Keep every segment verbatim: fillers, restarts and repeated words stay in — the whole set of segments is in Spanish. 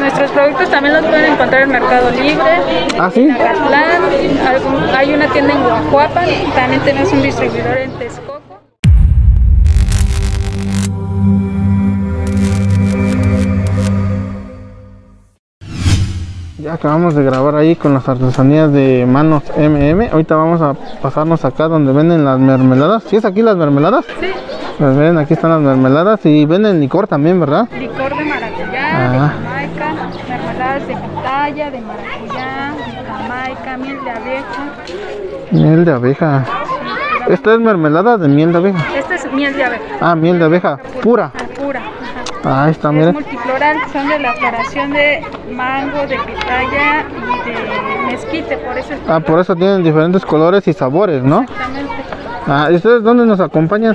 Nuestros productos también los pueden encontrar en Mercado Libre, ¿ah, sí? en Acatlán, hay una tienda en Huajuapan, también tenemos un distribuidor en Texcoco. Ya acabamos de grabar ahí con las artesanías de Manos M M. Ahorita vamos a pasarnos acá donde venden las mermeladas. ¿Sí es aquí las mermeladas? Sí. Pues ven, aquí están las mermeladas y venden licor también, ¿verdad? Licor de maracuyá, ah. de jamaica, mermeladas de pitaya, de maracuyá, de jamaica, miel de abeja. Miel de abeja. ¿Esta es mermelada de miel de abeja? Esta es miel de abeja. Ah, miel de abeja, pura. Ah, pura. Ah, ahí está, miren. Es multifloral, son de la floración de mango, de pitaya y de mezquite, por eso es. Ah, por eso tienen diferentes colores y sabores, ¿no? Exactamente. Ah, ¿y ustedes dónde nos acompañan?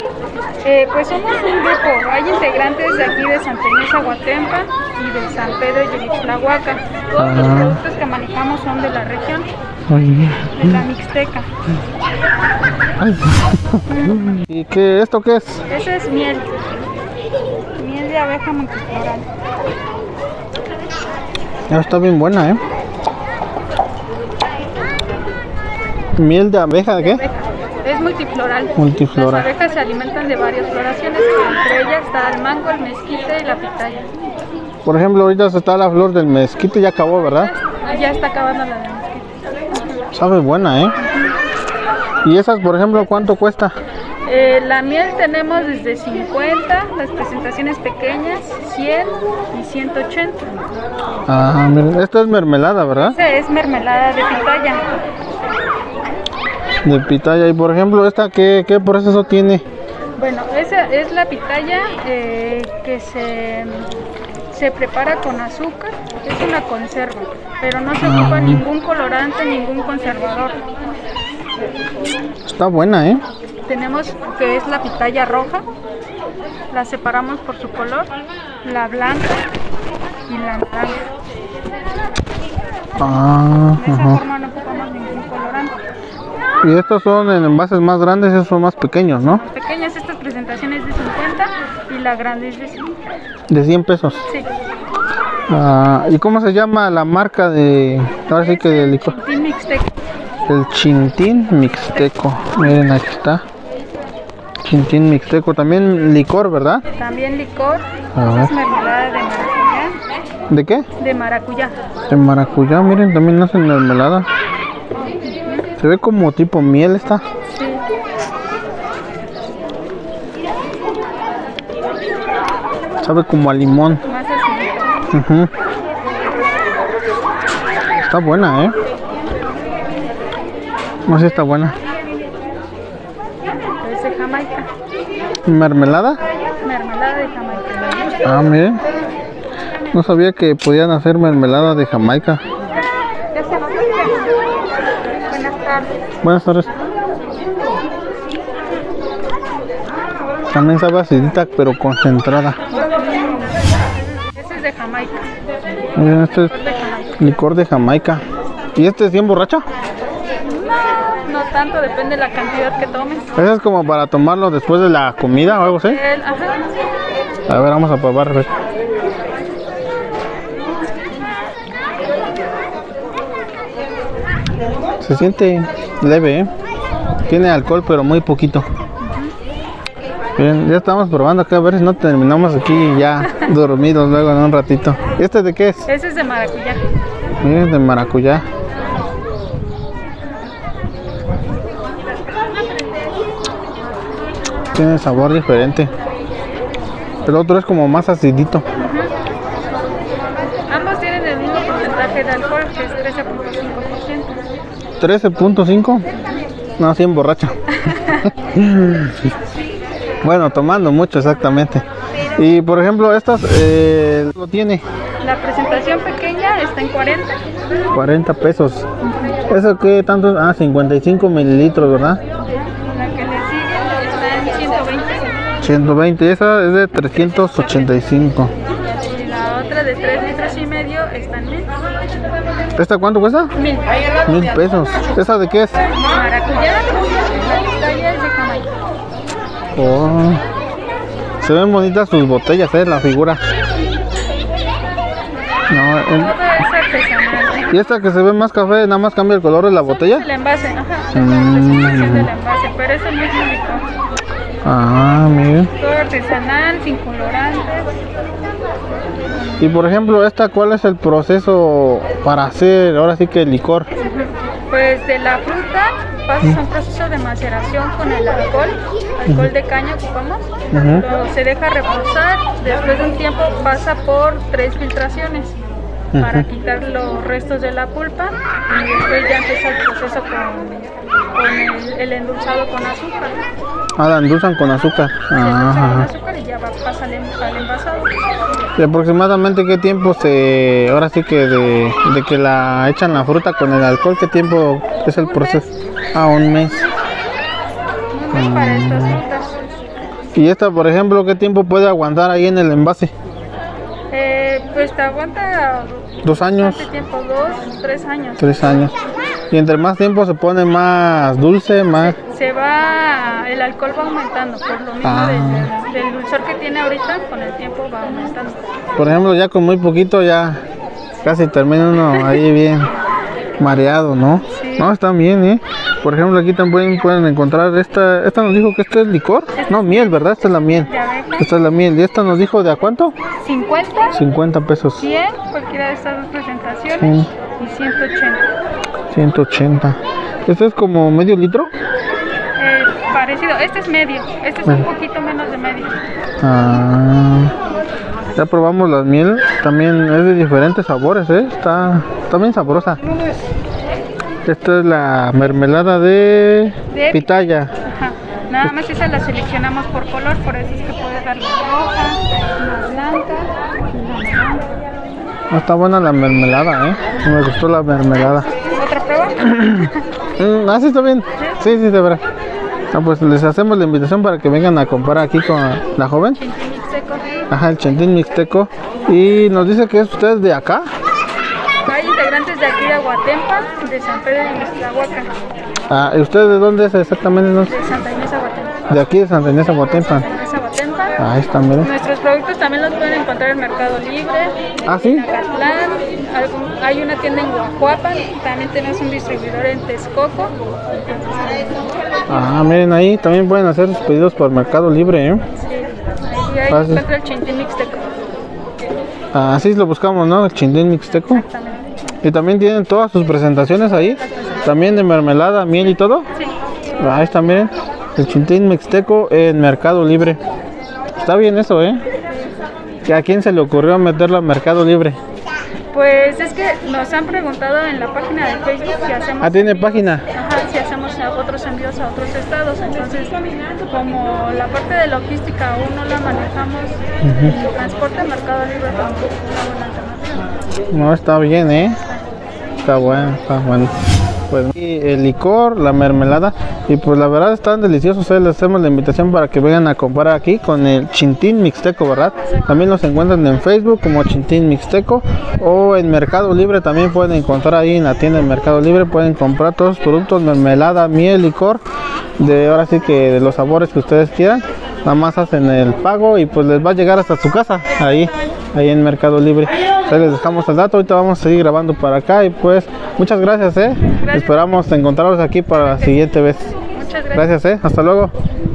Eh, pues somos un grupo, hay integrantes de aquí de Santa Inés Ahuatempan y de San Pedro de Mixtlahuaca. Todos ah. los productos que manejamos son de la región, Ay. de la Mixteca. Ay. ¿Y qué, esto qué es? Eso es miel. Miel de abeja multifloral. Está bien buena, ¿eh? ¿Miel de abeja de qué? Abeja. Es multifloral. Multifloral. Las abejas se alimentan de varias floraciones, entre ellas está el mango, el mezquite y la pitaya. Por ejemplo, ahorita está la flor del mezquite, ya acabó, ¿verdad? Ya está acabando la del mezquite. Sabe buena, ¿eh? Uh-huh. ¿Y esas, por ejemplo, cuánto cuesta? Eh, la miel tenemos desde cincuenta, las presentaciones pequeñas, cien y ciento ochenta. Ah, miren, esto es mermelada, ¿verdad? Esta es mermelada de pitaya. De pitaya, y por ejemplo, ¿esta qué, qué proceso tiene? Bueno, esa es la pitaya eh, que se, se prepara con azúcar, es una conserva, pero no se ah, ocupa bien. ningún colorante, ningún conservador. Está buena, ¿eh? Tenemos que es la pitaya roja, la separamos por su color, la blanca y la naranja. Ah, de esa ajá. forma no ocupamos ningún colorante. Y estos son en envases más grandes, esos son más pequeños, ¿no? Pequeñas, estas presentaciones de cincuenta y la grande es de cien. ¿De cien pesos? Sí. Ah, ¿y cómo se llama la marca de, ahora sí que de licor? El Chintín Mixteco. El Chintín Mixteco, miren, aquí está. Chintín Mixteco, también licor, ¿verdad? También licor, esas mermeladas de maracuyá. ¿De qué? De maracuyá. De maracuyá, miren, también hacen mermelada. Se ve como tipo miel esta. Sí. Sabe como a limón. Más así. Uh-huh. Está buena, ¿eh? No sé, está buena. Es de Jamaica. ¿Mermelada? Mermelada de Jamaica. Ah, miren. No sabía que podían hacer mermelada de Jamaica. Buenas tardes. También sabe acidita, pero concentrada. Este es de Jamaica. Miren, este es licor de Jamaica. ¿Y este es bien borracha? No, no tanto, depende de la cantidad que tomes. ¿Eso es como para tomarlo después de la comida o algo así? A ver, vamos a probar. A ver. Se siente leve, ¿eh? Tiene alcohol pero muy poquito. Bien, ya estamos probando acá, a ver si no terminamos aquí ya dormidos luego en un ratito. ¿Este de qué es? Este es de maracuyá. Miren, de maracuyá. Tiene sabor diferente. El otro es como más acidito. Uh-huh. Ambos tienen el mismo porcentaje de alcohol, que es trece punto cinco por ciento. ¿trece punto cinco? No, sí, emborracha. Bueno, tomando mucho, exactamente. Y por ejemplo, estas, eh, ¿lo tiene? La presentación pequeña está en cuarenta. cuarenta pesos. ¿Eso qué tanto? Ah, cincuenta y cinco mililitros, ¿verdad? La que le sigue está en ciento veinte. ciento veinte, esa es de trescientos ochenta y cinco. Y la otra de tres litros y medio está en mil. ¿Esta cuánto cuesta? Mil. Mil pesos. ¿Esa de qué es? Maracuyá. La botella es de camello. Oh. Se ven bonitas sus botellas, eh, la figura. No, el... ¿Y esta que se ve más café, nada más cambia el color de la botella? El envase, ajá. Mm. El envase, pero es el mismo licor. Ah, miren. Todo artesanal, sin colorantes. Y por ejemplo, esta, ¿cuál es el proceso para hacer ahora sí que el licor? Pues de la fruta pasas a un proceso de maceración con el alcohol, alcohol de caña ocupamos, uh-huh. Se deja reposar, después de un tiempo pasa por tres filtraciones uh-huh. para quitar los restos de la pulpa y después ya empieza el proceso con, con el, el endulzado con azúcar. Ah, la endulzan con azúcar. Se endulzan con azúcar y ya va, pasa al, al envasado. ¿Y aproximadamente qué tiempo se, ahora sí que de, de que la echan la fruta con el alcohol, qué tiempo es el proceso? Ah, un mes. Un mes para estas frutas. Y esta, por ejemplo, ¿qué tiempo puede aguantar ahí en el envase? Eh, pues te aguanta dos años. Tiempo, dos, tres años. Tres años. Y entre más tiempo se pone más dulce, más... Se va, el alcohol va aumentando, por lo mismo ah. del, del dulzor que tiene ahorita, con el tiempo va aumentando. Por ejemplo, ya con muy poquito ya casi termina uno ahí bien mareado, ¿no? Sí. No, están bien, ¿eh? Por ejemplo, aquí también pueden encontrar esta, esta nos dijo que este es licor, este no, miel, ¿verdad? Esta es la miel. Esta es la miel, y esta nos dijo de a cuánto? cincuenta. cincuenta pesos. cien, cualquiera de estas dos presentaciones, sí. Y ciento ochenta. ciento ochenta. ¿Este es como medio litro? Eh, parecido. Este es medio. Este es un poquito menos de medio. Ah, ya probamos la miel. También es de diferentes sabores, ¿eh? Está, está bien sabrosa. Esta es la mermelada de, de pitaya. Ajá. Nada más esa la seleccionamos por color. Por eso es que puedes dar la roja, la blanca, la naranja. No, está buena la mermelada, ¿eh? Me gustó la mermelada. Ah, sí, está bien. Sí, sí, de verdad. Ah, pues les hacemos la invitación para que vengan a comprar aquí con la joven. Ajá, el Chintín Mixteco. Y nos dice que es usted de acá. Hay integrantes de aquí de Ahuatempan, de San Pedro de Mixtlahuaca. Ah, ¿y usted de dónde es exactamente? De Santa Inés Ahuatempan. De aquí de Santa Inés Ahuatempan. Ahí está, miren. Nuestros productos también los pueden encontrar en Mercado Libre. Ah, sí. En Acatlán, hay una tienda en Huajuapan, también tenemos un distribuidor en Texcoco. Ah, miren ahí, también pueden hacer sus pedidos por Mercado Libre, ¿eh? Sí, ahí encuentra el Chintín Mixteco. Ah, así lo buscamos, ¿no? El Chintín Mixteco. Y también tienen todas sus presentaciones ahí, también de mermelada, miel y todo. Sí. Ahí está, miren, el Chintín Mixteco en Mercado Libre. Está bien eso, ¿eh? ¿A quién se le ocurrió meterlo a Mercado Libre? Pues es que nos han preguntado en la página de Facebook si hacemos... Ah, ¿tiene página? Ajá, si hacemos otros envíos a otros estados. Entonces, como la parte de logística aún no la manejamos, uh-huh. el transporte a Mercado Libre tampoco. No, está bien, ¿eh? Está bueno, está bueno. Pues, y el licor, la mermelada, y pues la verdad están deliciosos, ¿eh? Les hacemos la invitación para que vengan a comprar aquí con el Chintín Mixteco, ¿verdad? También los encuentran en Facebook como Chintín Mixteco, o en Mercado Libre también pueden encontrar ahí en la tienda de Mercado Libre, pueden comprar todos los productos, mermelada, miel, licor, de ahora sí que de los sabores que ustedes quieran, nada más hacen el pago y pues les va a llegar hasta su casa, ahí, ahí en Mercado Libre. Ahí les dejamos el dato, ahorita vamos a seguir grabando para acá y pues muchas gracias, eh. Gracias. Esperamos encontrarlos aquí para la siguiente vez. Muchas gracias. Gracias, eh. Hasta luego.